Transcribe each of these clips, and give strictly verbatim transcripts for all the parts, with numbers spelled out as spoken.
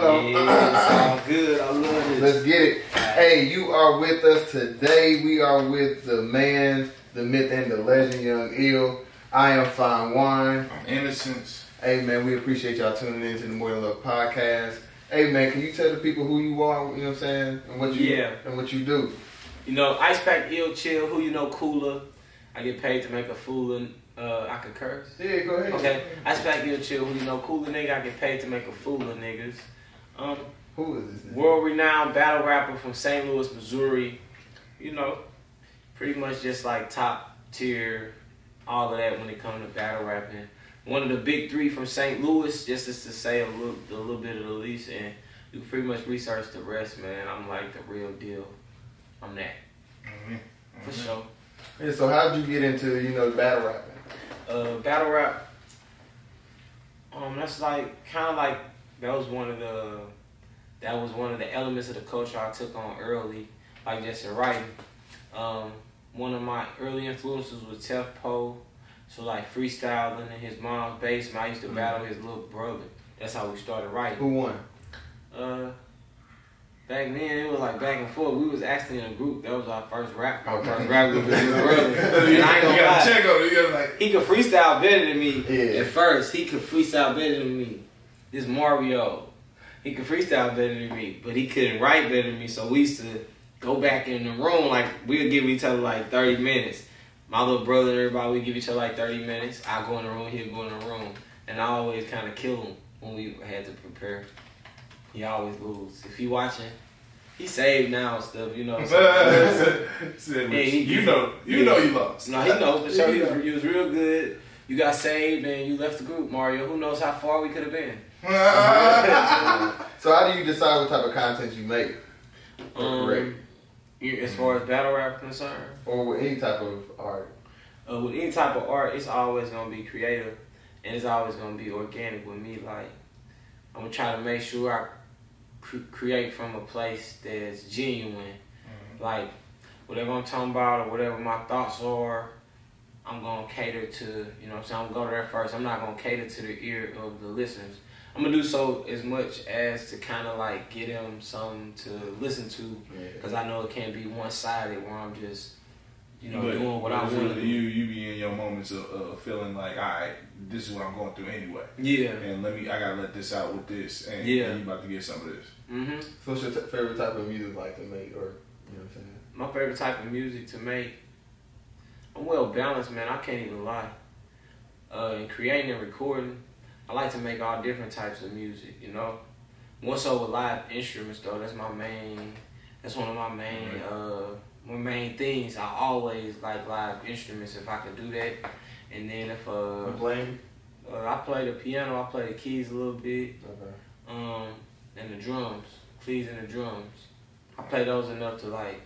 Hold on. Yeah, sound good. I love it. Let's get it. Hey, you are with us today. We are with the man, the myth, and the legend, Yung Ill. I am Fine Wine. I'm Innocence. Hey, man, we appreciate y'all tuning in to the More to Love podcast. Hey, man, can you tell the people who you are, you know what I'm saying, and what you, yeah. and what you do? You know, Ice Pack, Ill, Chill, who you know, cooler. I get paid to make a fool and uh, I could curse. Yeah, go ahead. Okay, Ice Pack, Ill, Chill, who you know, cooler nigga. I get paid to make a fool of niggas. Um, who is this nigga? World-renowned battle rapper from Saint Louis, Missouri. You know, pretty much just like top tier, all of that when it comes to battle rapping. One of the big three from Saint Louis, just as to say a little, a little bit of the least, and you can pretty much research the rest, man. I'm like the real deal. I'm that. Mm-hmm. Mm-hmm. For sure. Yeah, so how'd you get into, you know, battle rapping? Uh, battle rap, um, that's like, kind of like, that was one of the, that was one of the elements of the culture I took on early, like just in writing. Um, one of my early influences was Tef Poe. So like freestyling in his mom's basement, I used to battle his little brother. That's how we started writing. Who won? Uh, back then it was like back and forth. We was actually in a group. That was our first rap. Our okay. first rap group with his brother. And I ain't gonna lie. Check over. You gotta like. He could freestyle better than me. Yeah. At first, he could freestyle better than me. This Mario, he could freestyle better than me, but he couldn't write better than me. So we used to go back in the room. Like we'd give each other like thirty minutes. My little brother and everybody, we give each other like thirty minutes. I go in the room, he'll go in the room. And I always kind of kill him when we had to prepare. He always lose. If he watching, he saved now and stuff, you know. So, yeah, he, you know you yeah. know you lost. No, he knows, but sure, yeah, he, he was real good. You got saved and you left the group, Mario. Who knows how far we could have been. So how do you decide what type of content you make? Um, Correct. As far as battle rap concerned, or with any type of art, uh, with any type of art, it's always gonna be creative, and it's always gonna be organic with me. Like I'm gonna try to make sure I cre create from a place that's genuine. Mm-hmm. Like whatever I'm talking about or whatever my thoughts are, I'm gonna cater to. You know what I'm saying? I'm gonna go there first. I'm not gonna cater to the ear of the listeners. I'm gonna do so as much as to kind of like get them something to listen to, because yeah. I know it can't be one sided where I'm just, you know, but doing what I want to do. You you be in your moments of uh, feeling like, all right, this is what I'm going through anyway. Yeah. And let me, I gotta let this out with this, and yeah, and you about to get some of this. Mm-hmm. So what's your t favorite type of music like to make, or you know what I'm saying? My favorite type of music to make, I'm well balanced, man. I can't even lie. Uh, in creating and recording, I like to make all different types of music, you know. More so with live instruments, though. That's my main. That's one of my main. Right. Uh, my main things. I always like live instruments if I could do that. And then if uh, playing, uh, I play the piano. I play the keys a little bit. Okay. Um, and the drums, keys and the drums. I play those enough to like.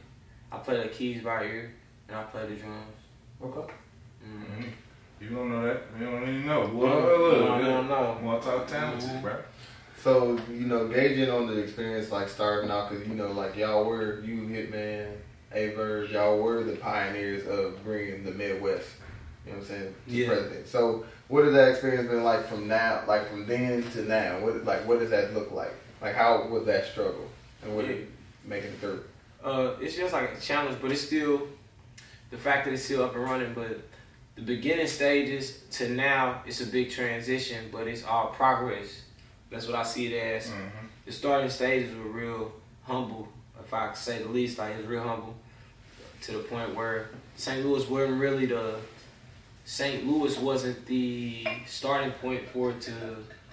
I play the keys by ear, and I play the drums. Okay. Mm -hmm. Mm-hmm. You don't know that. You don't even know. Well, I don't know. Multi-talented, mm-hmm. right? So, you know, gauging on the experience, like starting out, because, you know, like y'all were, you, Hitman, Aye Verb, y'all were the pioneers of bringing the Midwest, you know what I'm saying, to yeah. president. So, what has that experience been like from now, like from then to now? What, like, what does that look like? Like, how was that struggle? And what yeah. did you make it through? Uh, it's just like a challenge, but it's still, the fact that it's still up and running, but the beginning stages to now, it's a big transition, but it's all progress. That's what I see it as. Mm-hmm. The starting stages were real humble, if I could say the least. Like, it was real humble to the point where Saint Louis wasn't really the... Saint Louis wasn't the starting point for it to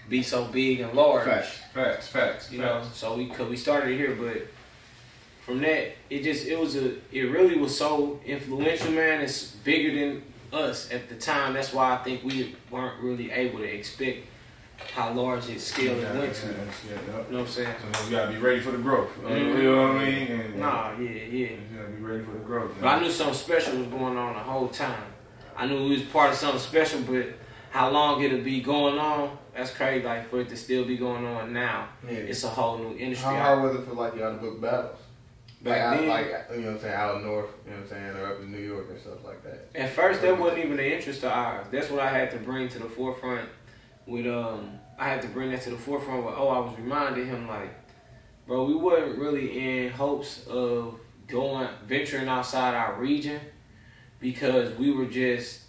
be so big and large. Facts, facts, facts. You facts. know, so we, cause we started here, but from that, it just, it was a, it really was so influential, man. It's bigger than us at the time. That's why I think we weren't really able to expect how large its scale yeah, went to. Yeah, yeah, yeah. You know what I'm saying? So you gotta be ready for the growth. Mm -hmm. You know what I mean? And, nah, yeah, yeah. You gotta be ready for the growth. Man. But I knew something special was going on the whole time. I knew we was part of something special, but how long it'll be going on, that's crazy. Like, for it to still be going on now, yeah. it's a whole new industry. How hard was it for, like, y'all to book battles? Back like, then, I, like, you know what I'm saying, out north, you know what I'm saying, or up in New York and stuff like that. At first, that wasn't even an interest of ours. That's what I had to bring to the forefront with um, I have to bring that to the forefront. Where, oh, I was reminding him, like, bro, we weren't really in hopes of going, venturing outside our region, because we were just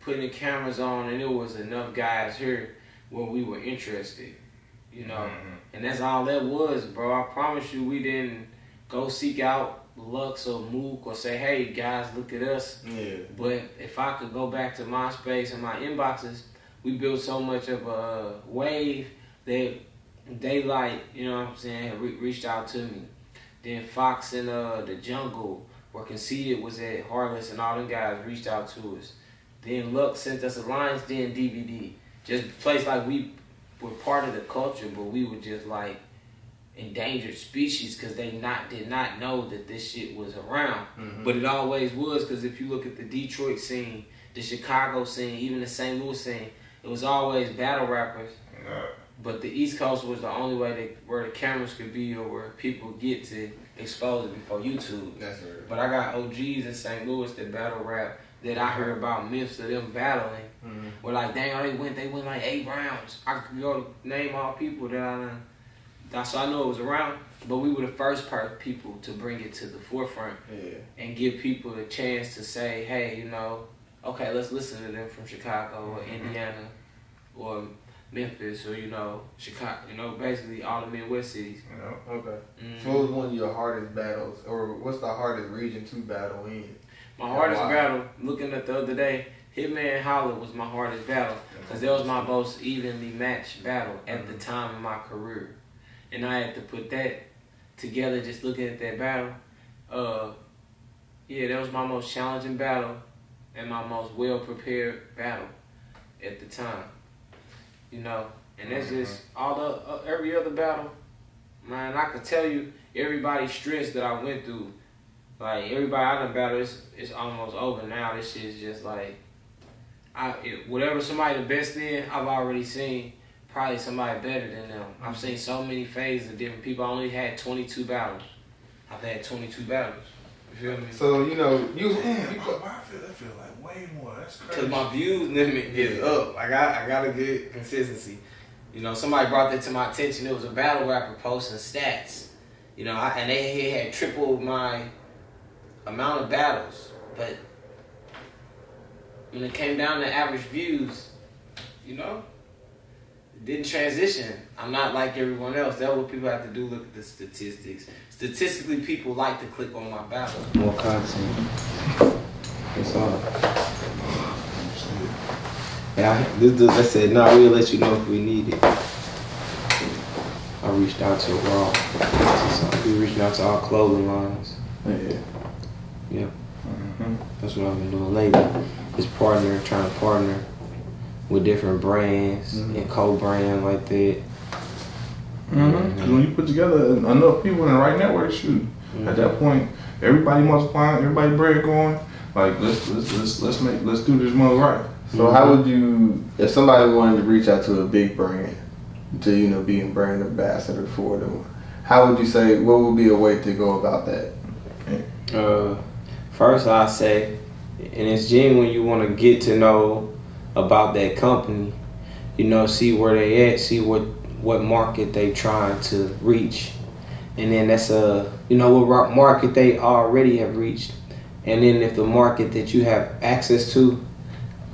putting the cameras on and there was enough guys here where we were interested, you know? Mm-hmm. And that's all that was, bro. I promise you, we didn't go seek out Lux or Mook or say, hey, guys, look at us. Yeah. But if I could go back to MySpace and my inboxes, we built so much of a wave that Daylight, you know what I'm saying, re reached out to me. Then Fox and uh, the Jungle, where Conceited was at, Harvest, and all them guys reached out to us. Then Lux sent us a Lions Den D V D. Just a place like we were part of the culture, but we were just like endangered species because they not did not know that this shit was around. Mm-hmm. But it always was, because if you look at the Detroit scene, the Chicago scene, even the Saint Louis scene, it was always battle rappers. Yeah. But the East Coast was the only way that, where the cameras could be or where people get to expose it before YouTube. That's right. But I got O Gs in Saint Louis that battle rap that I heard about myths of them battling. Mm-hmm. Where like, dang, they went, they went like eight rounds. I could go name all people that I done. So I know it was around, but we were the first part of people to bring it to the forefront. Yeah. And give people a chance to say, hey, you know, okay, let's listen to them from Chicago or Indiana or Memphis or, you know, Chicago, you know, basically all the Midwest cities. You know, okay. Mm-hmm. So what was one of your hardest battles, or what's the hardest region to battle in? My hardest wow. battle, looking at the other day, Hitman Holla was my hardest battle, because that was my most evenly matched battle at mm-hmm. the time in my career. And I had to put that together just looking at that battle. Uh, yeah, that was my most challenging battle and my most well-prepared battle at the time. You know, and that's mm-hmm. just all the uh, every other battle, man. I could tell you everybody's stress that I went through, like everybody I done battled, it's, it's almost over now. This shit's just like, I it, whatever somebody the best in, I've already seen probably somebody better than them. Mm-hmm. I've seen so many phases of different people. I only had twenty-two battles. I've had twenty-two battles. You feel me? So you know you. Damn, you go, I, feel, I feel like way more. That's crazy. Cause my views limit is yeah. up. I got I gotta get consistency. You know, somebody brought that to my attention. It was a battle rapper posting stats. You know, I, and they had tripled my amount of battles. But when it came down to average views, you know, it didn't transition. I'm not like everyone else. That's what people have to do. Look at the statistics. Statistically, people like to click on my battle. More content. That's all. Yeah, I, this dude, I said, nah, we'll let you know if we need it. I reached out to Raw. We reached out to all clothing lines. Yeah. Yeah. Mm-hmm. That's what I've been doing lately. Is partner, trying to partner with different brands mm-hmm. and co-brand like that. Mm-hmm. Cause when you put together enough people in the right network, shoot, mm-hmm. at that point, everybody multiplying, everybody bread going. Like let's let's let's let's make let's do this month right. So mm-hmm. how would you, if somebody wanted to reach out to a big brand, to you know being brand ambassador for them, how would you say what would be a way to go about that? Uh, first I say, and it's genuine. You want to get to know about that company, you know, see where they at, see what. what market they trying to reach, and then that's a, you know, what market they already have reached, and then if the market that you have access to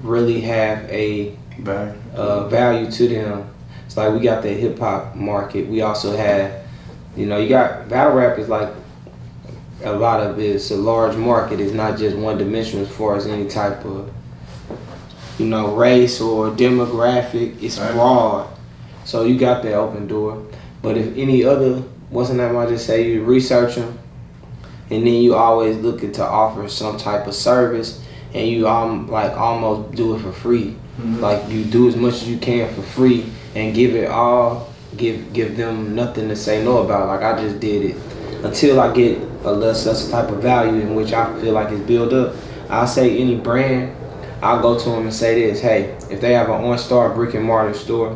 really have a value, uh, value to them. It's like we got the hip hop market. We also have, you know, you got battle rap is like a lot of it. It's a large market. It's not just one dimensional as far as any type of, you know, race or demographic. It's broad. So you got that open door. But if any other, what's the name I just say, you research them, and then you always looking to offer some type of service, and you um, like almost do it for free. Mm-hmm. Like you do as much as you can for free and give it all, give give them nothing to say no about. Like I just did it. Until I get a less such type of value in which I feel like it's built up, I say any brand, I'll go to them and say this, hey, if they have an on-star brick and mortar store,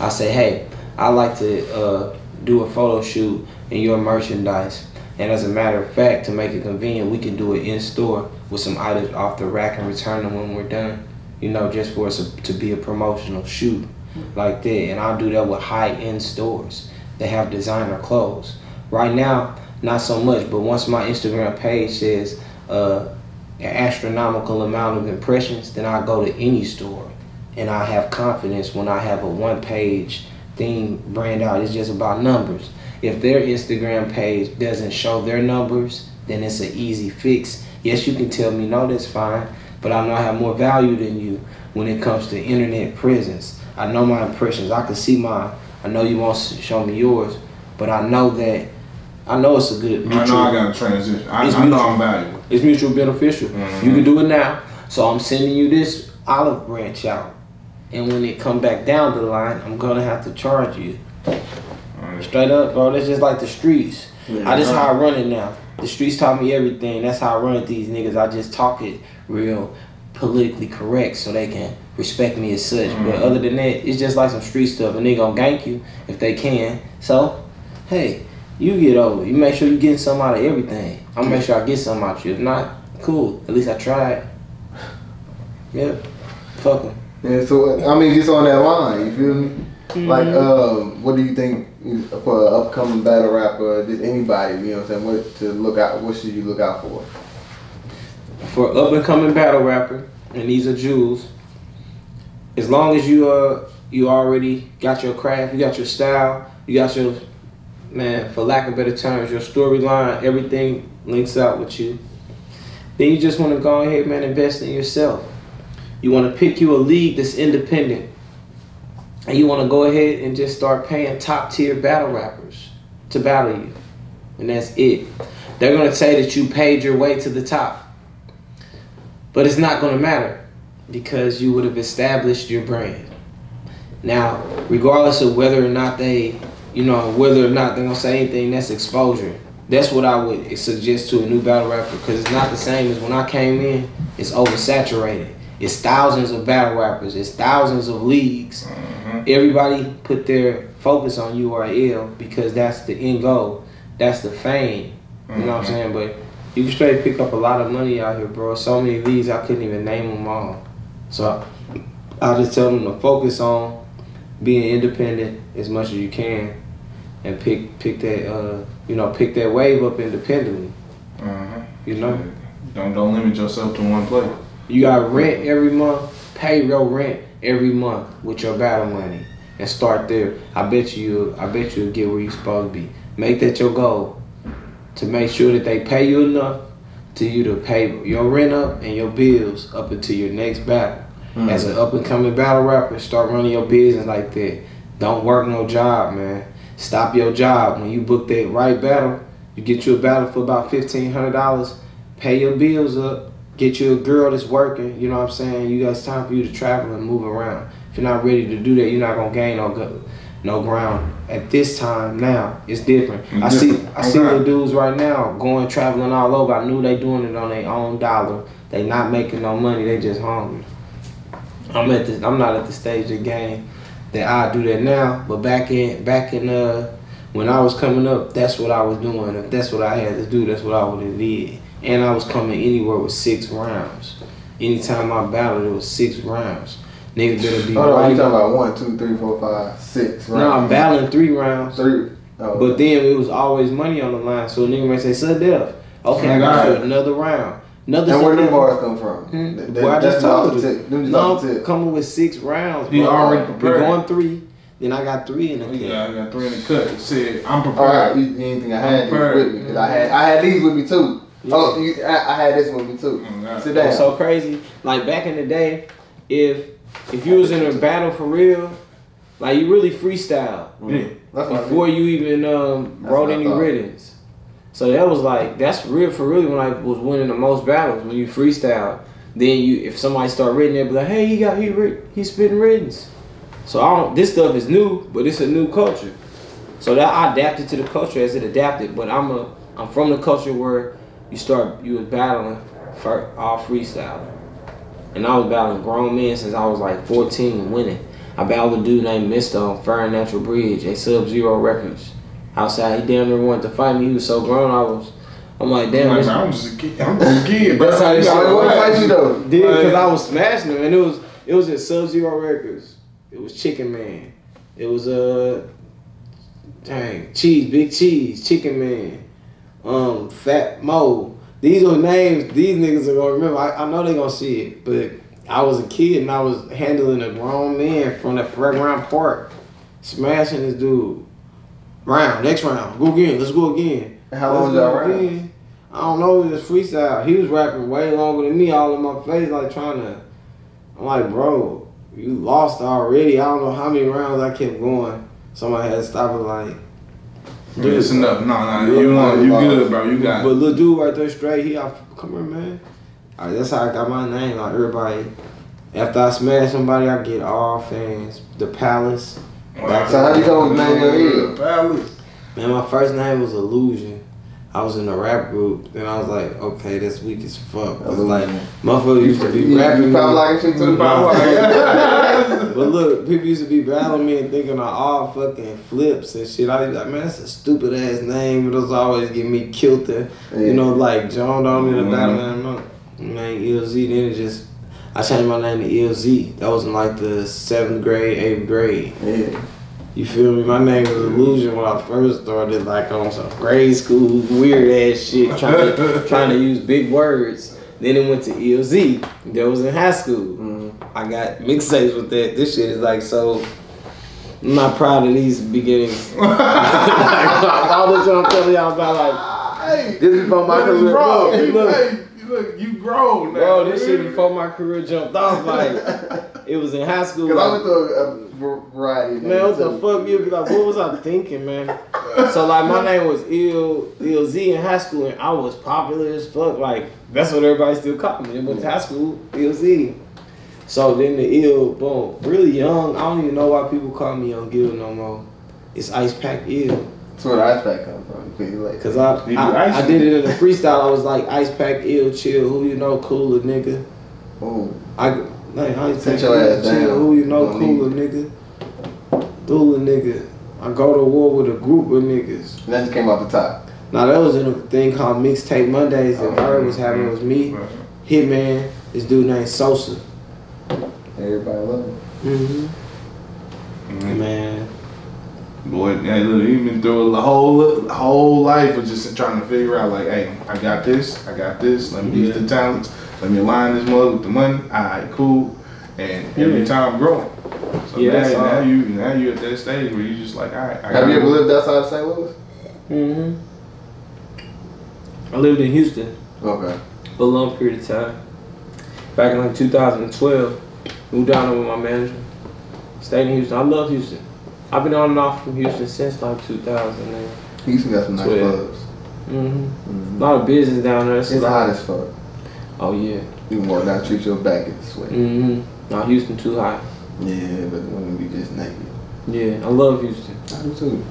I say, hey, I like to uh, do a photo shoot in your merchandise. And as a matter of fact, to make it convenient, we can do it in store with some items off the rack and return them when we're done. You know, just for us to be a promotional shoot. like that. And I'll do that with high-end stores that have designer clothes. Right now, not so much, but once my Instagram page says uh, an astronomical amount of impressions, then I go to any store and I have confidence when I have a one-page thing brand out. It's just about numbers. If their Instagram page doesn't show their numbers, then it's an easy fix. Yes, you can tell me, no, that's fine, but I know I have more value than you when it comes to internet presence. I know my impressions. I can see mine. I know you won't show me yours, but I know that I know it's a good mutual. I know I got to transition. I, I know I'm valuable. It's mutual beneficial. Mm-hmm. You can do it now. So I'm sending you this olive branch out. And when it come back down the line, I'm going to have to charge you. Right. Straight up, bro. That's just like the streets. Yeah, I just how I run it now. The streets taught me everything. That's how I run it, these niggas. I just talk it real politically correct so they can respect me as such. Mm-hmm. But other than that, it's just like some street stuff. And they going to gank you if they can. So, hey. You get over. You make sure you get some out of everything. I'm gonna make sure I get some out of you. If not, cool. At least I tried. Yeah. Fuck them. Yeah. So I mean, just on that line, you feel me? Mm-hmm. Like, uh, what do you think for an upcoming battle rapper? Just anybody, you know what I'm saying? What to look out? What should you look out for? For an up and coming battle rapper, and these are jewels. As long as you uh you already got your craft, you got your style, you got your man, for lack of better terms, your storyline, everything links out with you. Then you just want to go ahead, man, invest in yourself. You want to pick you a league that's independent. And you want to go ahead and just start paying top tier battle rappers to battle you. And that's it. They're going to say that you paid your way to the top. But it's not going to matter because you would have established your brand. Now, regardless of whether or not they... You know, whether or not they're going to say anything, that's exposure. That's what I would suggest to a new battle rapper because it's not the same as when I came in. It's oversaturated. It's thousands of battle rappers. It's thousands of leagues. Mm-hmm. Everybody put their focus on U R L because that's the end goal. That's the fame. You mm-hmm. know what I'm saying? But you can straight pick up a lot of money out here, bro. So many leagues, I couldn't even name them all. So I just tell them to focus on being independent as much as you can. And pick pick that uh you know pick that wave up independently. Uh-huh. You know, don't don't limit yourself to one play. You got rent every month. Pay your rent every month with your battle money, and start there. I bet you I bet you'll get where you're supposed to be. Make that your goal to make sure that they pay you enough to you to pay your rent up and your bills up until your next battle. Mm-hmm. As an up and coming battle rapper, start running your business like that. Don't work no job, man. Stop your job. When you book that right battle, you get you a battle for about fifteen hundred dollars, pay your bills up, get you a girl that's working, you know what I'm saying? You got time for you to travel and move around. If you're not ready to do that, you're not going to gain no, no ground. At this time now, it's different. It's I different. see I okay. see the dudes right now going traveling all over. I knew they doing it on their own dollar. They not making no money. They just hungry. I'm at the, I'm not at the stage of the game that I do that now, but back in back in uh when I was coming up, that's what I was doing. If that's what I had to do, that's what I would have did. And I was coming anywhere with six rounds. Anytime I battled, it was six rounds. Niggas better be. Oh, right. You talking about one, two, three, four, five, six rounds? No, I'm battling three rounds. Three. Oh. But then it was always money on the line, so a nigga might say, "Sir, death." Okay, I got you another round. Another and where them bars come from? Hmm? They, they, well, I just told you. T- no, t- coming with six rounds, bro. You already prepared. We're going three. Then I got three in the cut. Yeah, I got three in the cut. See, I'm prepared. All right, you didn't think I had these with me. Because I had, I had these with me, too. Yeah. Oh, you, I, I had this with me, too. Oh, sit down. It's so crazy. Like, back in the day, if if you was in a battle for real, like, you really freestyle. Mm. That's before you even um, wrote any riddance. So that was like, that's real for really when I was winning the most battles, when you freestyle. Then you, if somebody start writing, they'll be like, hey, he got, he, he spitting riddance. So I don't, this stuff is new, but it's a new culture. So that I adapted to the culture as it adapted, but I'm a, I'm from the culture where you start, you was battling for all freestyle. And I was battling grown men since I was like fourteen, winning. I battled a dude named Mister on Fire, Natural Bridge at Sub Zero Records. Outside, he damn near wanted to fight me. He was so grown, I was, I'm like, damn. Like, I'm just a kid, I'm just a kid, bro. That's how this shit was. Why did you fight you though? Dude, because I was smashing him, and it was, it was at Sub Zero Records. It was Chicken Man. It was a uh, dang Cheese, Big Cheese, Chicken Man, um, Fat Mo. These are names these niggas are gonna remember. I, I know they gonna see it, but I was a kid and I was handling a grown man from the fairground park, smashing this dude. Round, next round, go again. Let's go again. How long was y'all rapping? I don't know. It was freestyle. He was rapping way longer than me, all in my face, like trying to. I'm like, bro, you lost already. I don't know how many rounds I kept going. Somebody had to stop it, like. Dude, it's enough. No, no, you, you, long, you good, bro. You got. But little dude right there, straight. He, I, come here, man. I, that's how I got my name. Like everybody, after I smash somebody, I get all fans. The Palace. Wow. That's how you go with name. Palace. Man, my first name was Illusion. I was in a rap group, and I was like, okay, that's weak as fuck. I was like, motherfuckers used to be you rapping me. Like shit to the But look, people used to be battling me and thinking I all fucking flips and shit. I was like, man, that's a stupid ass name. But it was always getting me killed there. Yeah. You know, like John John in the battle, man. Man, I L Z, then it just, I changed my name to E L Z. That was in like the seventh grade, eighth grade. Yeah. You feel me? My name was Illusion when I first started, like on some grade school weird ass shit, trying to trying to use big words. Then it went to E L Z. That was in high school. Mm-hmm. I got mixtapes with that. This shit is like so. I'm not proud of these beginnings. Like, all this I'm telling y'all about, like, hey, this is for my career. Bro, hey, look, hey, look, you grown now. Bro, this shit before my career jumped off, like. It was in high school. Cause I went to a variety. Man, what the fuck? You'd be like, what was I thinking, man? So like, my name was I L L Z in high school, and I was popular as fuck. Like that's what everybody still called me. It was high school I L L Z. So then the Ill, boom, really young. I don't even know why people call me Young Ill no more. It's Ice Pack Ill. That's where the Ice Pack come from. Cause I, I, I did it in a freestyle. I was like, Ice Pack Ill, chill. Who you know, cooler nigga. Oh. I. Like, I ain't taking that chill, who you know, cooler nigga, cooler nigga. I go to war with a group of niggas. And that just came off the top. Now that was in a thing called Mixtape Mondays that Harvest was having. It was me, Hitman, this dude named Sosa. Everybody love him. Mm-hmm. Mm-hmm. Man. Boy, hey, look, he been through a whole whole life of just trying to figure out, like, hey, I got this, I got this, let me use yeah. the talents, let me align this mother with the money, all right, cool, and every yeah. time growing. So yeah, that's now, all. now you now you at that stage where you just like, all right. I Have you ever lived outside of Saint Louis? Mm-hmm. I lived in Houston. Okay. For a long period of time. Back in like two thousand twelve, moved down there with my manager. Stayed in Houston. I love Houston. I've been on and off from Houston since like two thousand. Houston got some nice clubs. Mm-hmm. Mm-hmm. A lot of business down there. It's, it's hot as fuck. Oh yeah. You more not treat your back in the sweat. Mm-hmm. Now Houston too hot. Yeah, but when we just naked. Yeah, I love Houston. I do too.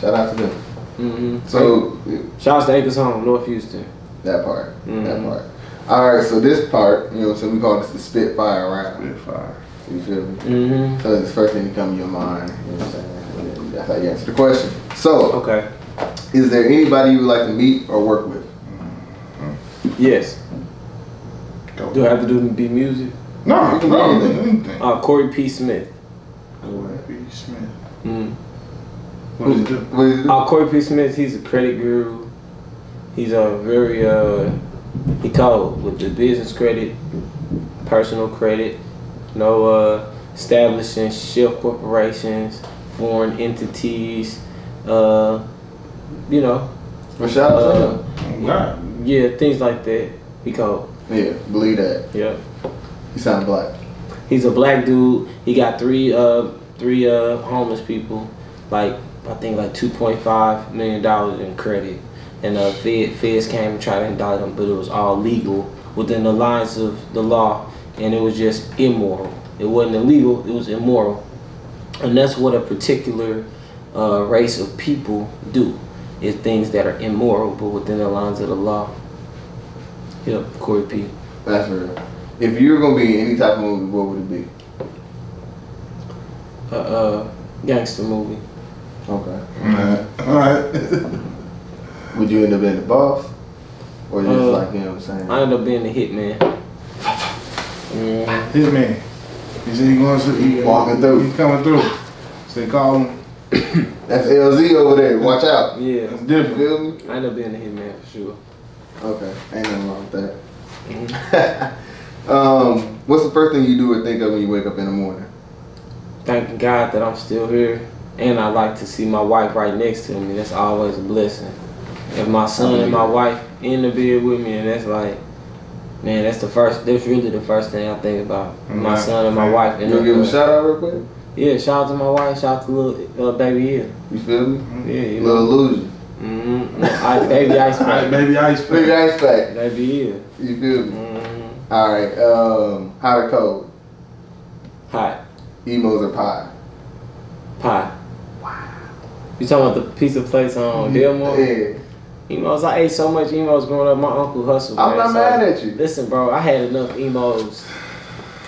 Shout out to them. Mm-hmm. So shout out to Acres Home, North Houston. That part. Mm-hmm. That part. All right, so this part, you know what I'm saying, we call this the Spitfire round. Spitfire. You feel me? Mm-hmm. So it's the first thing that comes to your mind. You know what I'm saying? That's how you answer the question. So, okay, is there anybody you would like to meet or work with? Mm-hmm. Yes. Go. Do I have to do the music? No, you can no, do anything. Uh, Corey P. Smith. Corey P. Smith. Mm. What does he do? What does he do? Uh, Corey P. Smith. He's a credit guru. He's a very uh, he called with the business credit, personal credit. No uh, establishing shell corporations, foreign entities, uh, you know. For sure. Uh, yeah, yeah, things like that. He called. Yeah, believe that. Yeah. He sound black. He's a black dude. He got three uh three uh homeless people, like I think like two point five million dollars in credit, and uh Fed, feds came and tried to indict them, but it was all legal within the lines of the law. And it was just immoral. It wasn't illegal, it was immoral. And that's what a particular uh, race of people do, is things that are immoral, but within the lines of the law. Yep, Corey P. That's real. If you were going to be in any type of movie, what would it be? Uh, uh, gangster movie. Okay. Alright. Alright. Would you end up being the boss? Or just uh, like, you know what I'm saying? I end up being the hitman. Mm. Hitman. He said he going to he, he walking through. He's coming through. So they call him. That's L Z over there. Watch out. Yeah. That's different. Feel me? I end up being a hitman for sure. Okay. Ain't nothing wrong with that. Mm-hmm. um, what's the first thing you do or think of when you wake up in the morning? Thanking God that I'm still here. And I like to see my wife right next to me. That's always a blessing. If my son and my wife in the bed with me, and that's like, man, that's the first, that's really the first thing I think about. Mm-hmm. My son and my wife. You gonna give him a shout out real quick? Yeah, shout out to my wife, shout out to little uh, baby Ill. You feel me? Mm-hmm. Yeah. You little know. Illusion. Mm-hmm. I, baby Ice Pack. Right, baby Ice Pack. Baby Ice Pack. Baby Ill. You feel me? Mm-hmm. All right, um, hot or cold? Hot. Emos or pie? Pie. Wow. You talking about the pizza place on mm-hmm. Delmore? Yeah. Emos, I ate so much emos growing up. My uncle hustled. I'm man, not so mad at you. Listen, bro, I had enough emos.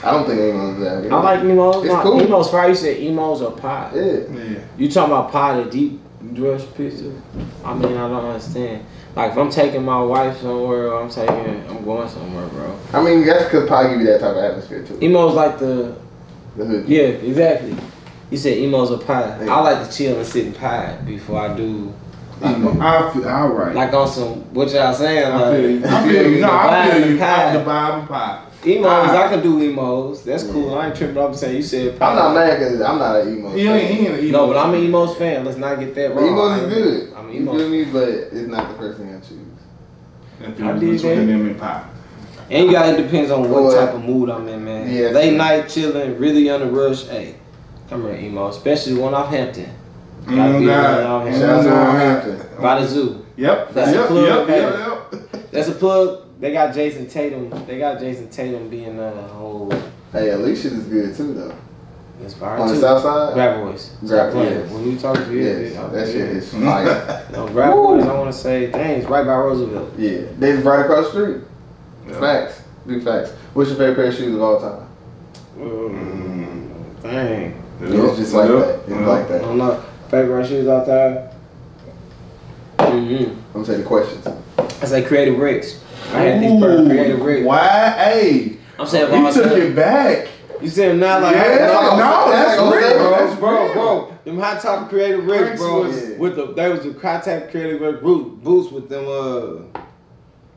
I don't think emos that good. I like emos. It's my, cool. Emos, right? You said emos are pie. Yeah. yeah. You talking about pie, the deep dress pizza? I mean, I don't understand. Like, if I'm taking my wife somewhere, or I'm taking, I'm going somewhere, bro. I mean, that's because pie give you that type of atmosphere too. Emos like the. The hood. Yeah, exactly. You said emos are pie. Yeah. I like to chill and sit in pie before I do. Like, I feel all right. Like on some, what y'all saying? I like, feel you. I feel you. No, I feel you. Pie. The vibe pie. Emos, I, I can do emos. That's cool. Yeah. I ain't tripping. I'm saying you said pie. I'm not mad because I'm not an emos. You ain't, he ain't an emos. No, but I'm an emos fan. Let's not get that wrong. Emos is good. I'm an emos. You feel me? But it's not the first thing I choose. I, I did between them and pie. And you gotta, it depends on what type of mood I'm in, man. Yeah. Late true. night chilling, really on the rush. Hey, come here, emo. Especially one off Hampton. Gotta be around Hampton. By the zoo. Yep. That's yep, a plug. Yep, yep, yep. That's a plug. They got Jason Tatum. They got Jason Tatum being a whole. Hey, Alicia is good too though. It's fire on too. The south side. Grab voice. Grab voice. When you talk to you, yes, it, that shit is fire. No, grab voice. I want to say, dang, it's right by Roosevelt. Yeah, they right across the street. Yep. Facts. Big facts. What's your favorite pair of shoes of all time? Mm, dang. It's yep. just like yep. that. It's yep. like that. I'm not. Favorite shoes all time? Mm-hmm. I'm gonna say the questions. I say Creative Ricks. I had these perfect Creative Ricks. Why? Hey. I'm saying you took time. it back. You said not like yeah, no, no, that's, that's real, bro. That's bro, real. bro. Them hot top Creative Ricks, bro. Yeah. With the that was the hot top Creative Ricks boots with them uh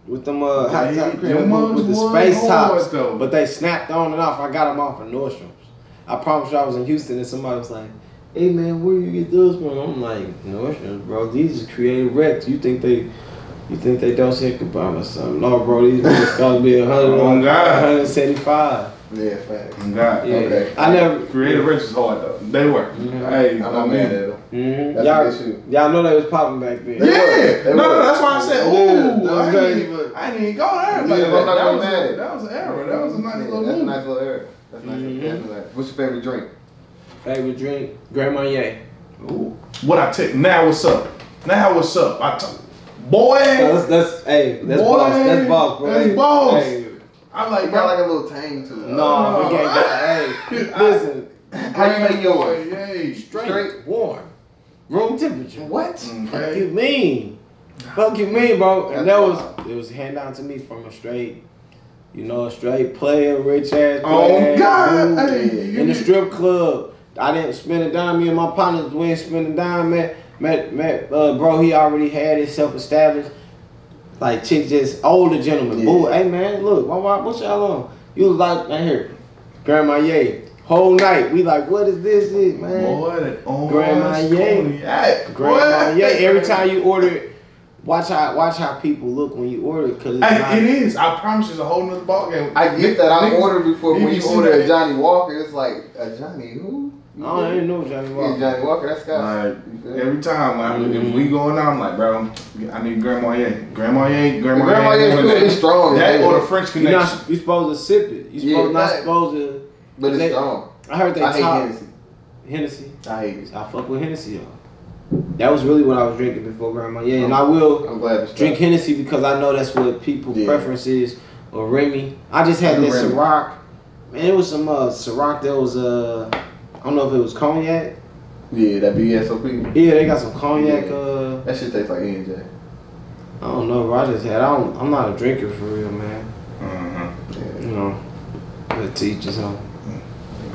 with them uh hot top yeah, Creative Ricks with the space tops, though. But they snapped on and off. I got them off of Nordstrom's. I promise you, I was in Houston and somebody was like, hey man, where you get those from? I'm like, no, bro, these is Creative Ricks. You think they, you think they don't say goodbye or something? No, bro, these are supposed to be a hundred, one hundred seventy-five. Yeah, facts. God, yeah. Okay. I never. Creative Ricks is hard though. They were. Mm-hmm. Hey, I'm not mad at them. Mm-hmm. Y'all, y'all know they was popping back then. Yeah. They they no, no, that's why I said, ooh, yeah, I, didn't even, I didn't even go there. Yeah, like, that, that, was a, that was an error. That was a nice yeah, little. That's a nice little error. That's nice. Mm-hmm. That's nice. What's your favorite drink? Favorite drink, Grand Marnier. Ooh. What I take now? What's up? Now what's up? I t boy. That's that's hey. That's boy, boss. That's boss, bro. That's boss. Hey. I'm like, got like a little tang to it. No, oh, we can't get it. Hey, listen. How you make yours? Hey, straight, straight, warm, room temperature. What? Okay. Fuck you mean? Fuck you mean, bro? And that was it was handed down to me from a straight. You know, a straight player, rich ass. Oh God! Hey, in the strip club. I didn't spend a dime. Me and my partners, we didn't spend a dime, man. Met, met, uh, bro, he already had himself established. Like, chicks just, older gentlemen. Yeah. Boo, hey, man, look, why, why, what y'all on? You was like, man, here, Grandma Ye. Whole night, we like, what is this, this man? Boy, that Grandma Ye. At, Grandma Ye. Every time you order it, Watch how watch how people look when you order it, cause it's I, it is. I promise you, it's a whole nother ball game. I get that. I ordered before when you order a Johnny Walker, it's like a Johnny who? You I don't even know Johnny Walker. Yeah, Johnny Walker. That's guy. Like, every time when like, mm-hmm. we going out, I'm like, bro, I need Grandma Ye. Grandma Ye. Grandma Ye. Grandma Ye good. It's strong. That or the French connection. You're not, you're supposed to sip it. You're supposed, yeah, not that, supposed to. But it's they, strong. I heard they. I hate Hennessy. Hennessy. I hate it. I fuck with Hennessy, y'all. That was really what I was drinking before Grandma. Yeah, and I will I'm glad drink Hennessy because I know that's what people yeah. preference is. Or Remy. I just had and this Remy. Ciroc. Man, it was some uh, Ciroc that was, uh, I don't know if it was cognac. Yeah, that B S O P. Yeah, they got some cognac. Yeah. Uh, that shit tastes like E N J. I don't know, bro. I just had, I don't, I'm not a drinker for real, man. Mm-hmm. Yeah. You know, the teachers, huh?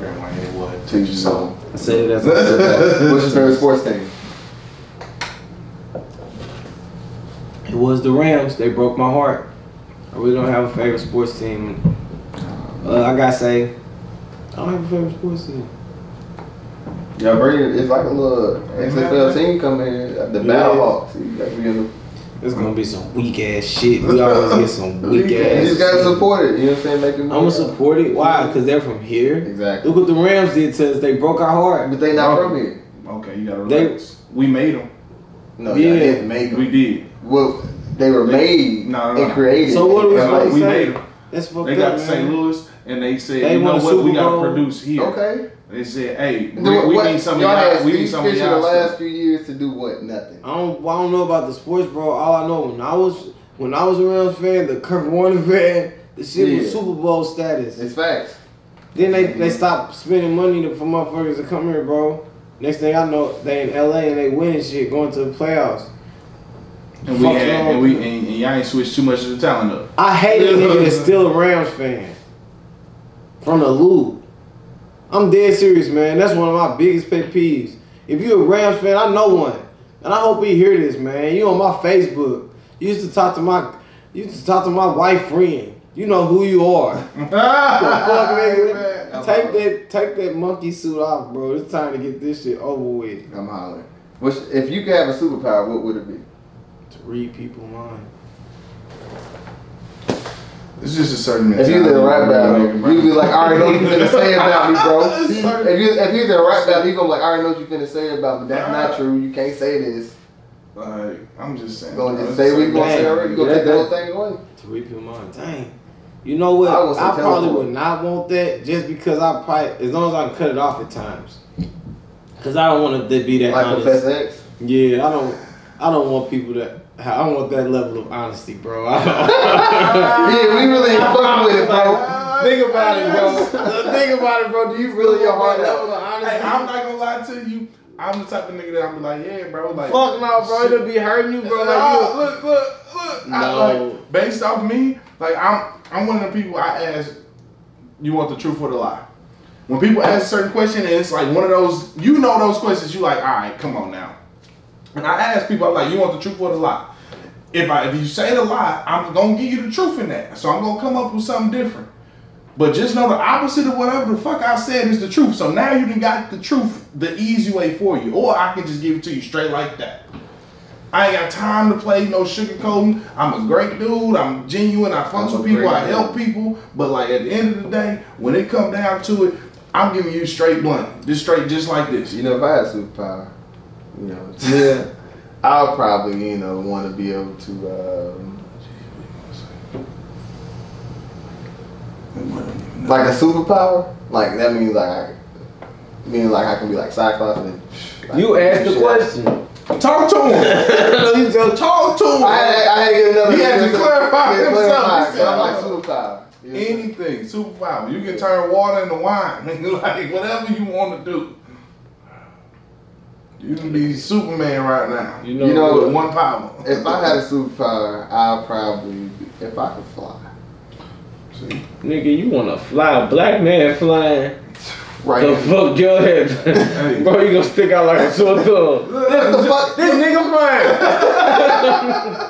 here in Wayne, it would. Teach yourself. I said it as I said that. What's your favorite sports team? It was the Rams. They broke my heart. I really don't have a favorite sports team. Uh, I gotta say, I don't have a favorite sports team. Yeah, bring it. It's like a little X F L team coming here. The Battle Hawks. Yeah. It's gonna be some weak ass shit. We always get some weak you ass. You just gotta shit. support it. You know what I'm saying? Make it. I'm gonna support it. Why? Because they're from here. Exactly. Look what the Rams did to us. They broke our heart. But they not from here. Okay, you gotta relax. They, we made them. No, yeah, they made them. We did. Well, they were they, made nah, nah, and created. So what was like, we say? Made them. That's fucked they got to Saint Louis and they said, they you know what? We got to produce here. Okay. They said, hey, we, what, we need some of y'all. We need some of y'all. The last few years to do what? Nothing. I don't. Well, I don't know about the sports, bro. All I know when I was when I was a Rams fan, the Kurt Warner fan, the shit yeah. was Super Bowl status. It's facts. Then they mm-hmm. they stopped spending money to, for motherfuckers to come here, bro. Next thing I know, they in L A and they winning shit, going to the playoffs. And we, had, and we and, and y'all ain't switched too much of the talent up. I hate a nigga that's still a Rams fan. From the loop. I'm dead serious, man. That's one of my biggest pet peeves. If you're a Rams fan, I know one. And I hope he hear this, man. You on my Facebook. You used to talk to my you used to talk to my white friend. You know who you are. Fuck, nigga. Take that take that monkey suit off, bro. It's time to get this shit over with. I'm hollering. Which if you could have a superpower, what would it be? Read people's mind. It's just a certain. If you did rap battle, you'd be like, I already know what you're gonna say about me, bro. If you if you did rap battle, you gonna be like, I already know what you're gonna say about me. That's not true. You can't say this. Like I'm just saying. Gonna just say what you gonna say already. You gonna take the whole thing away. To read people's mind, dang. You know what? I, I probably would not want that just because I probably as long as I can cut it off at times. Cause I don't want to be that honest. Like Professor X. Yeah, I don't. I don't want people that. I don't want that level of honesty, bro. Yeah, we really ain't fucking with it, bro. Think about it, bro. Think about it, bro. Do you really your heart level of honesty? Hey, I'm not gonna lie to you. I'm the type of nigga that I'm like, yeah, bro. Like, fuck no, bro. Shit. It'll be hurting you, bro. Like, no, you, look, look, look. No. I, like, based off me, like, I'm, I'm one of the people I ask. You want the truth or the lie? When people ask a certain question, and it's like one of those, you know, those questions. You like, all right, come on now. And I ask people, I'm like, you want the truth or the lie? If I if you say the lie, I'm gonna give you the truth in that. So I'm gonna come up with something different. But just know the opposite of whatever the fuck I said is the truth. So now you done got the truth the easy way for you. Or I can just give it to you straight like that. I ain't got time to play no sugarcoating. I'm a great dude. I'm genuine. I fuck with people. I help people. But like at the end of the day, when it come down to it, I'm giving you straight blunt. Just straight just like this. You know, if I had superpower. You know, yeah, I'll probably, you know, want to be able to, um, like a superpower, like that means like, I, means like I can be like Cyclops and like, you asked the question. Talk to him. Talk to him. I ain't get another. He had to clarify himself. I'm like superpower. Yeah. Anything, superpower. You can turn water into wine, like whatever you want to do. You can be Superman right now. You know, you know with one power. If I had a superpower, I'd probably, if I could fly. See? Nigga, you want to fly? Black man flying. Right. The fuck your head. Hey. Bro, you gonna stick out like a sore thumb. What the fuck? This nigga flying.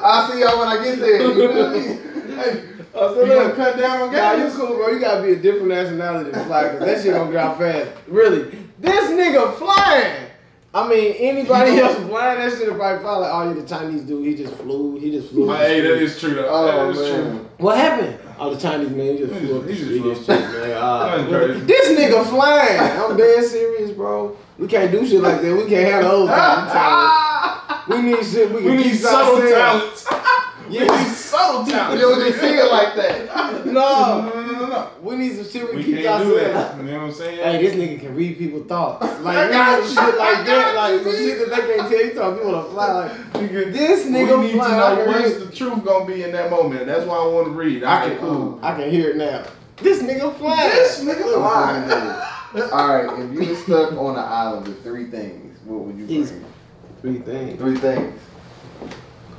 I'll see y'all when I get there. You know what I mean? Hey. Oh, so you look, gonna cut down on guys? Nah, you cool, bro. You gotta be a different nationality to fly, because that shit gonna get out fast. Really. This nigga flying. I mean, anybody else flying that shit would probably fly like, oh, you're the Chinese dude, he just flew, he just flew. Hey, that is true, though. Oh, that is true. What happened? Oh, the Chinese man, he just flew up the street. He just flew. Man. This nigga flying. I'm dead serious, bro. We can't do shit like that. We can't have the old talent. We need shit. We, can we need subtle talents. We need subtle talents. You don't just see it like that. No. We need some shit we, we keep ourselves. You know what I'm saying? Hey, this nigga can read people's thoughts. Like, some shit like that. Like, some shit that they can't tell you talking. You want to fly like, nigga, this nigga we need fly to know like where's the truth going to be in that moment. That's why I want to read. I can cool. I can hear it now. This nigga fly. This nigga fly. Alright, if you were stuck on an island with three things, what would you bring? Three things. Three things.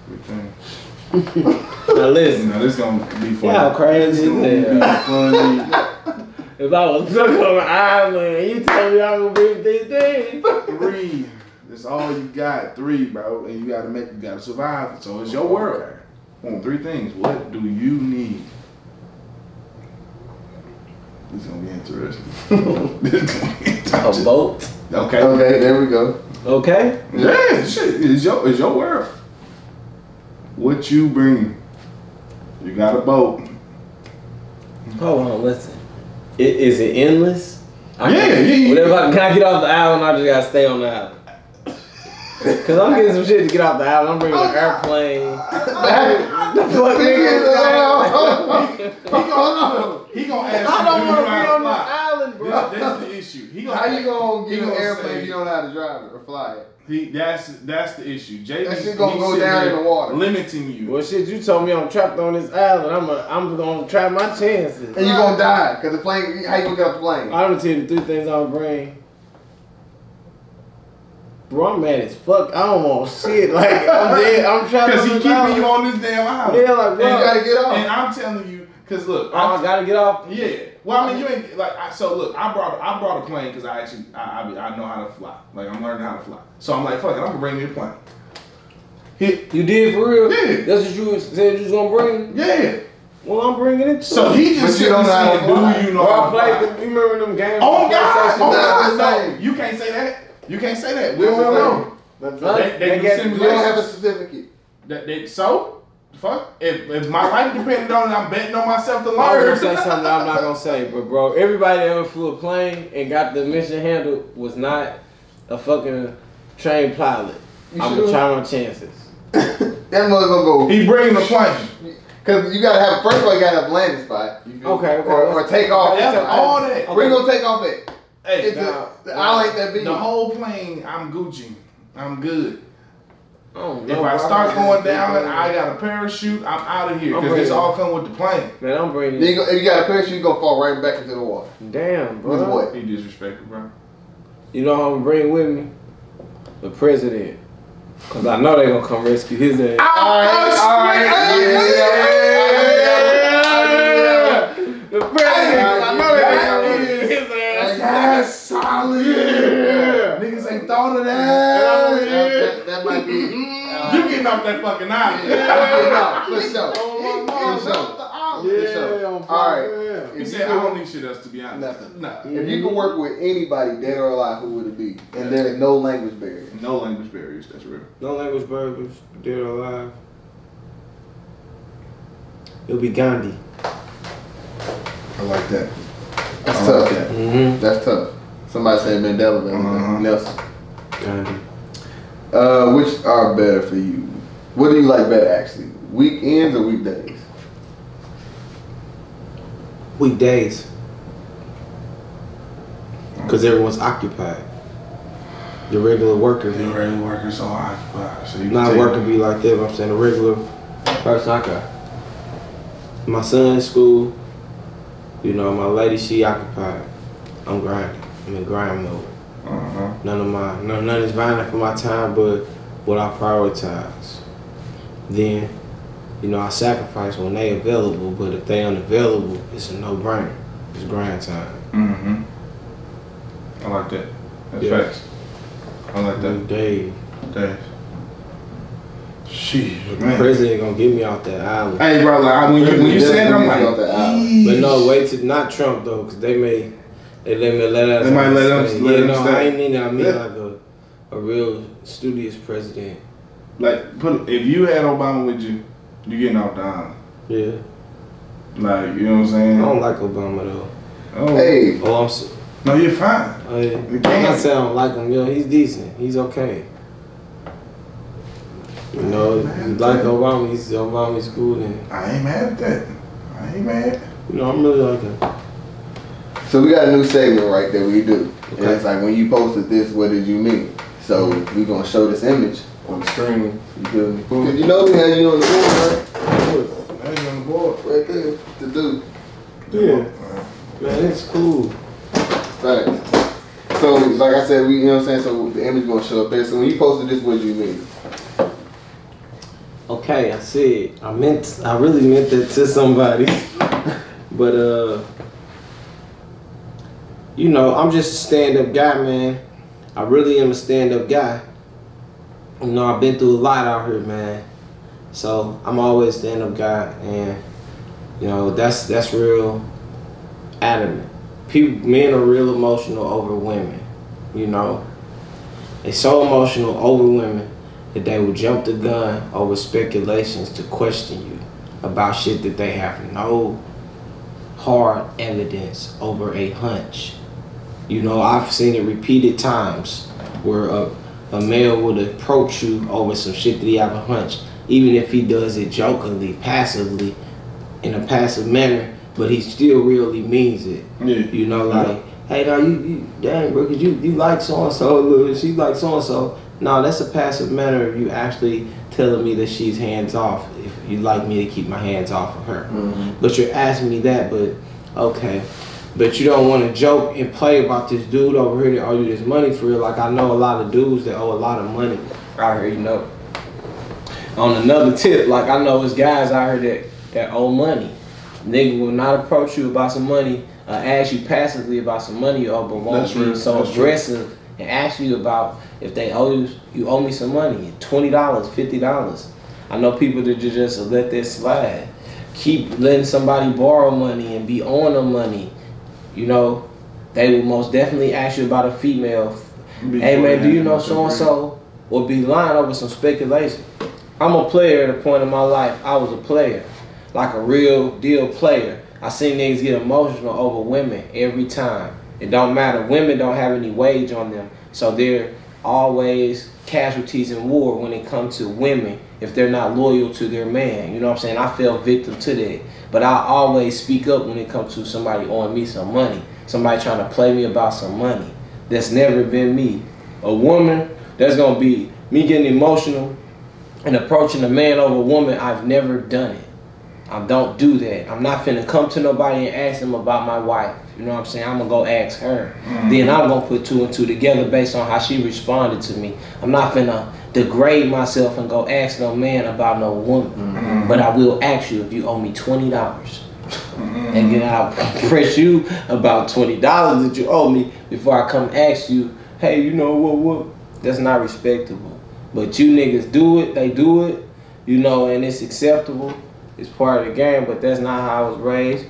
Three things. Now listen. Now this gonna be funny. How crazy is that? Funny. If I was stuck on an island, you tell me I'm gonna be these things. Three. That's all you got. Three, bro. And you gotta make, you gotta survive. So it's your world. On three things. What do you need? This is gonna be interesting. This is gonna be interesting. A boat. Okay. Okay. There we go. Okay. Yeah. Shit. It's your. It's your world. What you bring? You got a boat. Hold on. Listen. It, is it endless? I yeah, can, yeah, yeah. Whatever I, can I get off the island? I just gotta stay on the island. Cause I'm getting some shit to get off the island. I'm bringing an airplane. He gonna ask. I don't want to be on the island, bro. This, that's the issue. He gonna, how you gonna get an airplane say, if you don't know how to drive it or fly it? He, that's that's the issue. J B, that shit gonna go down in the water, limiting you. Well, shit, you told me I'm trapped on this island. I'm a, I'm gonna try my chances. And you gonna die because the plane. How you gonna get off the plane? I'm gonna tell you the three things I'm gonna bring. Bro, I'm mad as fuck. I don't want shit. Like I'm dead. I'm trying to. Cause he keeping you on this damn island. Yeah, like bro, and you gotta get off. And I'm telling you, cause look, oh, I gotta get off. Yeah. Well, I mean, you ain't like I, so. Look, I brought I brought a plane because I actually I, I I know how to fly. Like I'm learning how to fly. So I'm like, fuck it, I'm gonna bring me a plane. Hit. You did for real. Yeah. That's what you said you was gonna bring. Yeah. Well, I'm bringing it. Too. So he just you don't know how to do. You know how to fly. You remember them games? Oh God! Oh God! No, you can't say that. You can't say that. We don't know. They, they, they, do they don't have a certificate. That they, so, fuck. If, if my life depended on it, I'm betting on myself to learn. I was gonna say something that I'm not gonna say, but bro, everybody that ever flew a plane and got the mission handled was not a fucking trained pilot. You I'm sure? gonna try my chances. That motherfucker go. He bringing the plane. Cause you gotta have first of all, you gotta have a landing spot. You feel okay, okay. Or, or take off. That's all that. Okay. We're gonna take off it. Hey, it's nah, a, nah, I like that beat. The whole plane, I'm Gucci. I'm good. Oh, if no, I start I'm going down and I got a parachute, I'm out of here. Because it's all come with the plane. Man, I'm bringing it. You go, if you got a parachute, you're going to fall right back into the water. Damn, bro. With what? He disrespected, bro. You know what I'm bringing with me? The president. Because I know they're going to come rescue his ass. All right, all right. Yeah. The president. I know they're going to his ass. That's solid. Yeah. Niggas ain't thought of that. Yeah. That, that, that might be. Uh, you getting off that fucking island. Yeah. For sure. Oh, my for sure. Yeah, for sure. All right. He said, I don't need shit else to be honest. Nothing. No. Mm-hmm. If you can work with anybody, dead or alive, who would it be? And yeah. There's no language barriers. No language barriers. That's real. No language barriers, dead or alive. It'll be Gandhi. I like that. That's oh, tough. Okay. Mm-hmm. That's tough. Somebody said Mandela, but uh-huh. Nelson. Uh, which are better for you? What do you like better, actually? Weekends or weekdays? Weekdays. Because everyone's occupied. The regular worker. The regular worker's so occupied. So you not working be like that, but I'm saying a regular person I got. My son's school. You know, my lady, she occupied. I'm grinding. I'm in grind mode. Uh-huh. None of my, no, none is vying for my time, but what I prioritize. Then, you know, I sacrifice when they available, but if they unavailable, it's a no-brainer. It's grind time. Mm-hmm. I like that. That's yeah. Facts. I like that. Days. Days. Jeez, man. The president gonna get me off that island. Hey, bro, like, when you, when you said I'm like, off that island. But no, wait to not Trump though, cause they may, they let me let out. They might let them. Yeah, no, I ain't mean that. I mean yeah. like a, a real studious president. Like, put if you had Obama with you, you getting off the island. Yeah. Like, you know what I'm saying? I don't like Obama though. Oh. Hey. Oh, I'm. So, no, you're fine. Oh, yeah. You can't. I'm not saying I don't like him. Yo, he's decent. He's okay. You know, like Obama, he's Obama's cool and I ain't mad at that. I ain't mad. You know, I'm really like that. So we got a new segment right there we do. Okay. And it's like, when you posted this, what did you mean? So we gonna show this image on the screen. You feel me? Cause you know we had you on the board, right? I had you on the board. Right there. The dude. Yeah. Man, it's cool. Thanks. So like I said, we you know what I'm saying, so the image gonna show up there. So when you posted this, what did you mean? Okay, I see it. I meant, I really meant that to somebody. But, uh, you know, I'm just a stand-up guy, man. I really am a stand-up guy. You know, I've been through a lot out here, man. So I'm always a stand-up guy, and you know, that's that's real adamant. People, men are real emotional over women. You know, they're so emotional over women that they will jump the gun over speculations to question you about shit that they have no hard evidence over a hunch. You know, I've seen it repeated times where a, a male would approach you over some shit that he have a hunch, even if he does it jokingly, passively, in a passive manner, but he still really means it. Yeah. You know, like, hey, now you, you dang, bro, cause you, you like so-and-so, she like so-and-so. No, that's a passive manner of you actually telling me that she's hands off, if you'd like me to keep my hands off of her. Mm-hmm. But you're asking me that, but okay. But you don't want to joke and play about this dude over here that owe you this money for real. Like, I know a lot of dudes that owe a lot of money out here, you know. On another tip, like, I know it's guys out here that, that owe money. Nigga will not approach you about some money, uh, ask you passively about some money you owe, but won't be so aggressive and ask you about if they owe you, you owe me some money, twenty dollars, fifty dollars. I know people that just let that slide. Keep letting somebody borrow money and be on the money. You know, they will most definitely ask you about a female. Be hey man, do you know so-and-so? Or be lying over some speculation. I'm a player at a point in my life. I was a player, like a real deal player. I seen niggas get emotional over women every time. It don't matter. Women don't have any wage on them. So they're always casualties in war when it comes to women if they're not loyal to their man. You know what I'm saying? I fell victim to that. But I always speak up when it comes to somebody owing me some money. Somebody trying to play me about some money. That's never been me. A woman, that's going to be me getting emotional and approaching a man over a woman. I've never done it. I don't do that. I'm not finna come to nobody and ask them about my wife. You know what I'm saying? I'm gonna go ask her. Mm-hmm. Then I'm gonna put two and two together based on how she responded to me. I'm not finna degrade myself and go ask no man about no woman. Mm-hmm. But I will ask you if you owe me twenty dollars. Mm-hmm. And then I'll press you about twenty dollars that you owe me before I come ask you, hey, you know what, what? That's not respectable. But you niggas do it, they do it, you know, and it's acceptable. It's part of the game, but that's not how I was raised.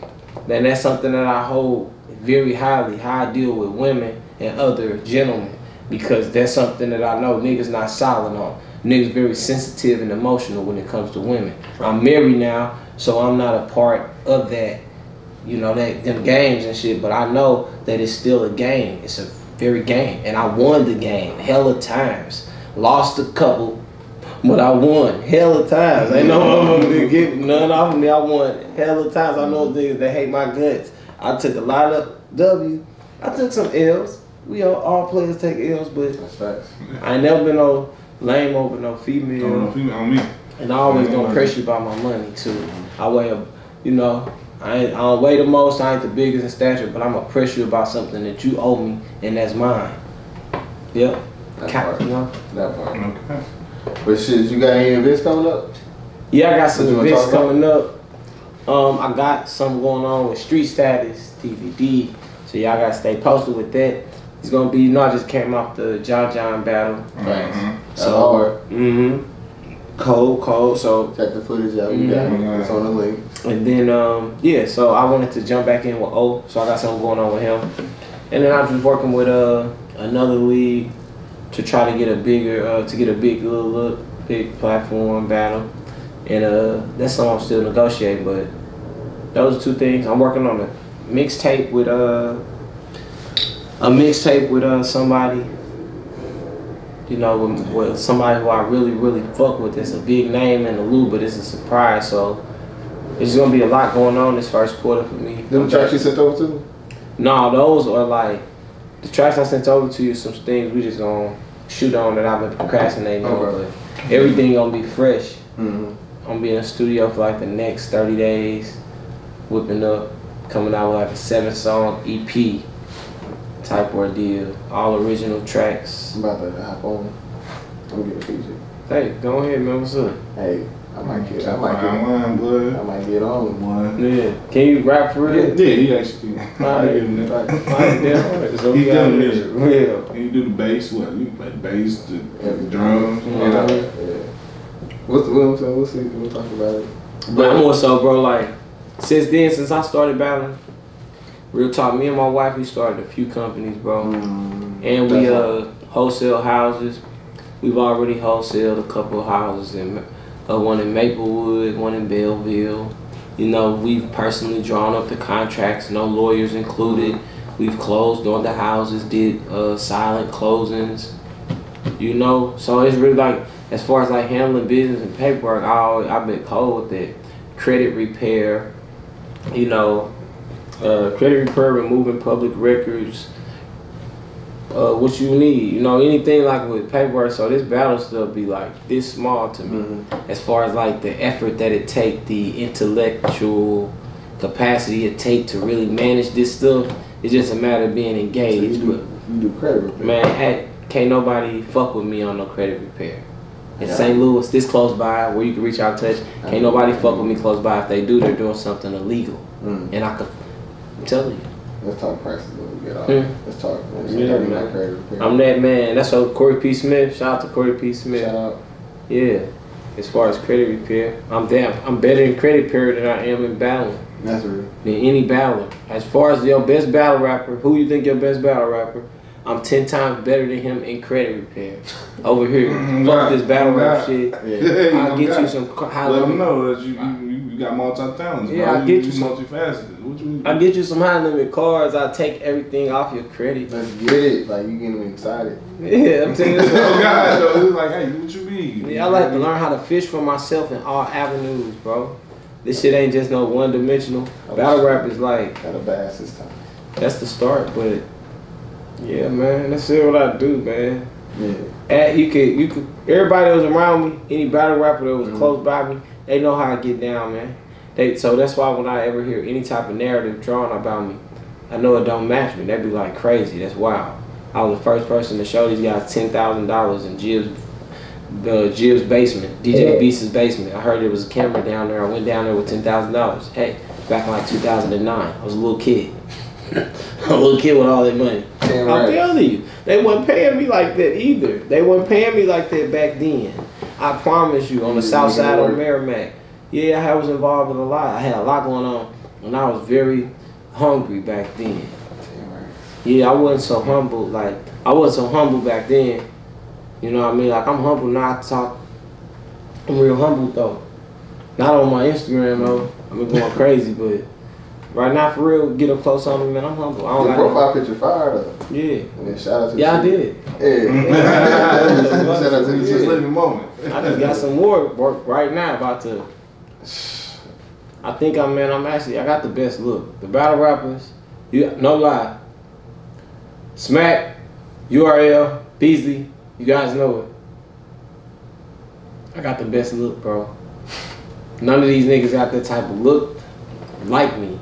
Then that's something that I hold very highly, how I deal with women and other gentlemen, because that's something that I know niggas not solid on. Niggas very sensitive and emotional when it comes to women. I'm married now, so I'm not a part of that, you know, that them games and shit, but I know that it's still a game. It's a very game, and I won the game hella times. Lost a couple, but I won hella times. Ain't no motherfucker get none off of me. I won hella times. I know niggas that hate my guts. I took a lot of W. I took some L's. We all, all players take L's, but that's facts. I ain't never been no lame over no female. No, no female on me. And I always gonna press you by my money too. I weigh, a, you know, I ain't, I don't weigh the most. I ain't the biggest in stature, but I'm gonna press you about something that you owe me, and that's mine. Yep. That part. You know? That part. Okay. But shit, you got any events coming up? Yeah, I got some events coming up. Um, I got something going on with Street Status D V D, so y'all gotta stay posted with that. It's gonna be, you know, I just came off the John John battle. Right. Mm-hmm. So, hard. Mm-hmm. Cold, cold. So check the footage out. We got it. It's on the link. And then, um, yeah. So I wanted to jump back in with O. So I got something going on with him. And then I'm just working with uh another league to try to get a bigger, uh, to get a big little look, big platform battle, and uh, that's something I'm still negotiating. But those two things, I'm working on a mixtape with uh, a mixtape with uh somebody, you know, with, with somebody who I really, really fuck with. It's a big name in the loop, but it's a surprise. So it's gonna be a lot going on this first quarter for me. Them tracks you sent over to? No, those are like. The tracks I sent over to you, some things we just gonna shoot on that I've been procrastinating over. Right. But everything gonna be fresh. Mm-hmm. I'm gonna be in the studio for like the next thirty days, whipping up, coming out with like a seven song E P type ordeal. All original tracks. I'm about to hop on. I'm getting a P J. Hey, go ahead, man. What's up? Hey, I might get, I might get one, blood. I might get all of one. Yeah. Can you rap for real? Yeah, yeah, he actually can. I give him that. He done music. Yeah. And you do the bass, what? You play the bass, the, yeah, the drums, you know. What I mean? Yeah. What's the, what I'm saying? We'll see. We'll talk about it. But I'm also, bro, like, since then, since I started battling, real talk, me and my wife, we started a few companies, bro. Mm, and we uh, wholesale houses. We've already wholesaled a couple of houses, in, uh, one in Maplewood, one in Belleville. You know, we've personally drawn up the contracts, no lawyers included. We've closed on the houses, did uh, silent closings, you know. So it's really like, as far as like handling business and paperwork, I always, I've been cold with it. Credit repair, you know, uh, credit repair, removing public records, uh, what you need, you know, anything like with paperwork. So this battle stuff be like this small to me, mm-hmm. as far as like the effort that it take, the intellectual capacity it take to really manage this stuff. It's just a matter of being engaged. So you, do, you do credit repair. Man, hey, can't nobody fuck with me on no credit repair. In yeah. Saint Louis, this close by, where you can reach out and touch. Can't nobody fuck with me close by. If they do, they're doing something illegal. Mm. And I could, I'm telling you. Let's talk prices when we get off. Mm. Let's talk. Let's yeah, man. I'm that man. That's what Corey P. Smith. Shout out to Corey P. Smith. Shout out. Yeah. As far as credit repair, I'm damn. I'm better in credit repair than I am in battling. That's real. Than any battler. As far as your best battle rapper, who you think your best battle rapper? I'm ten times better than him in credit repair. Over here, fuck right. This battle rap right. shit. Yeah. I'll get you some. High Let them know that you you, you got multi talents. Yeah, I'll get you, you some multifaceted. What you I get you some high limit cards. I take everything off your credit. Let's get it. Like you getting excited. Yeah, I'm telling you. Oh God, though, it's like, hey, what you mean? Yeah, I like to learn how to fish for myself in all avenues, bro. This shit ain't just no one dimensional. Battle rap is like got a bass this time. That's the start, but. Yeah, man, that's it. What I do, man. Yeah. At you could, you could. Everybody that was around me, any battle rapper that was mm-hmm. close by me, they know how I get down, man. They so that's why when I ever hear any type of narrative drawn about me, I know it don't match me. That'd be like crazy. That's wild. I was the first person to show these guys ten thousand dollars in Jib's, the uh, Jib's basement, D J yeah. Beast's basement. I heard there was a camera down there. I went down there with ten thousand dollars. Hey, back in like two thousand and nine, I was a little kid. A little kid with all that money. Damn I'm right. telling you, they weren't paying me like that either. They weren't paying me like that back then. I promise you, on the south side of Merrimack. Yeah, I was involved in a lot. I had a lot going on when I was very hungry back then. Damn right. Yeah, I wasn't so humble. Like I wasn't so humble back then. You know what I mean? Like I'm humble now. I talk. I'm real humble though. Not on my Instagram though. I'm going crazy, but. Right now, for real, get up close on me, man. I'm humble. I don't Your profile picture fired up. Yeah. Yeah, shout out to yeah, you. I did. Yeah. Shout out to you. Just living moment. I just got some more work right now. About to. I think I'm man. I'm actually. I got the best look. The battle rappers. You no lie. Smack, U R L, Beasley. You guys know it. I got the best look, bro. None of these niggas got that type of look like me.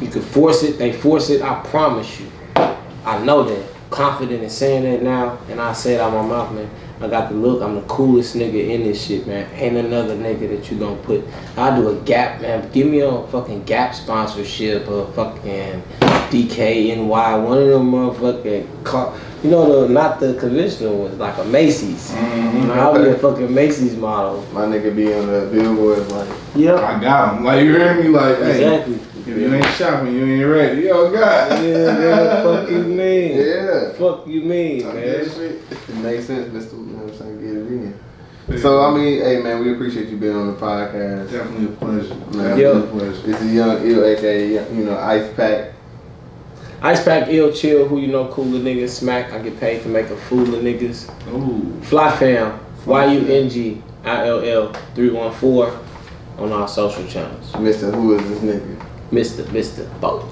You could force it, they force it, I promise you. I know that. Confident in saying that now, and I say it out of my mouth, man. I got the look, I'm the coolest nigga in this shit, man. Ain't another nigga that you gonna put. I do a Gap, man. Give me a fucking Gap sponsorship or fucking D K N Y, one of them motherfucking car. You know, the, not the conventional ones, like a Macy's. Mm-hmm. You know, I'll be a fucking Macy's model. My nigga be on the billboard, like, yep. I got him. Like, you hear me? Like, hey. Exactly. If you ain't shopping, you ain't ready. Yo, God. Yeah, yeah, fuck you mean. Yeah. Fuck you mean, I man. It makes sense, Mister You know what I'm saying? Get it in. Yeah. So, I mean, hey, man, we appreciate you being on the podcast. Definitely a pleasure. Man, yep. Definitely a pleasure. It's a Yung Ill, a k a. you know, Ice Pack. Ice Pack, Ill, Chill, who you know, cooler niggas, Smack. I get paid to make a fool of niggas. Ooh. Fly Fam, Y U N G I L L three one four on our social channels. Mister Who is this nigga? Mister Mister Boat.